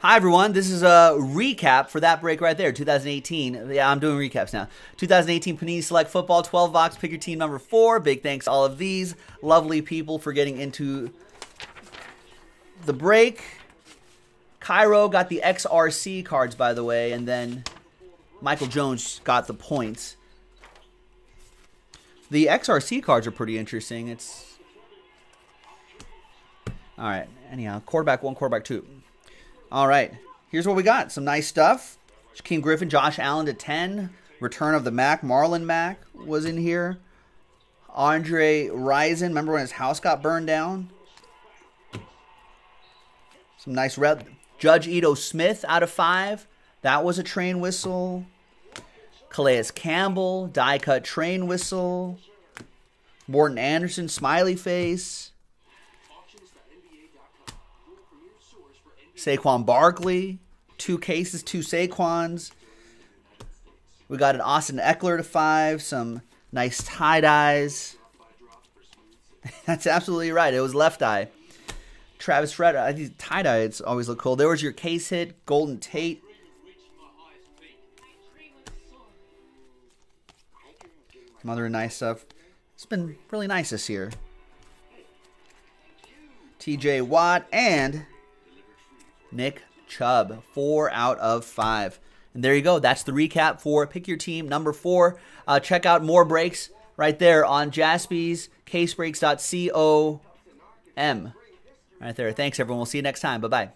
Hi, everyone. This is a recap for that break right there, 2018. Yeah, I'm doing recaps now. 2018 Panini Select Football, 12 box, pick your team number 4. Big thanks to all of these lovely people for getting into the break. Cairo got the XRC cards, by the way, and then Michael Jones got the points. The XRC cards are pretty interesting. It's... All right. Anyhow, quarterback 1, quarterback 2. All right, here's what we got. Some nice stuff. King Griffin, Josh Allen to 10. Return of the Mack. Marlon Mack was in here. Andre Rison. Remember when his house got burned down? Some nice rep. Judge Ito Smith out of 5. That was a train whistle. Calais Campbell, die cut train whistle. Morton Anderson, smiley face. Saquon Barkley, 2 cases, 2 Saquons. We got an Austin Eckler to 5, some nice tie-dyes. That's absolutely right. It was left eye. Travis Frederick, tie-dyes always look cool. There was your case hit, Golden Tate. Some other nice stuff. It's been really nice this year. TJ Watt and... Nick Chubb, 4 out of 5. And there you go. That's the recap for Pick Your Team number 4. Check out more breaks right there on JaspysCaseBreaks.com. Right there. Thanks, everyone. We'll see you next time. Bye-bye.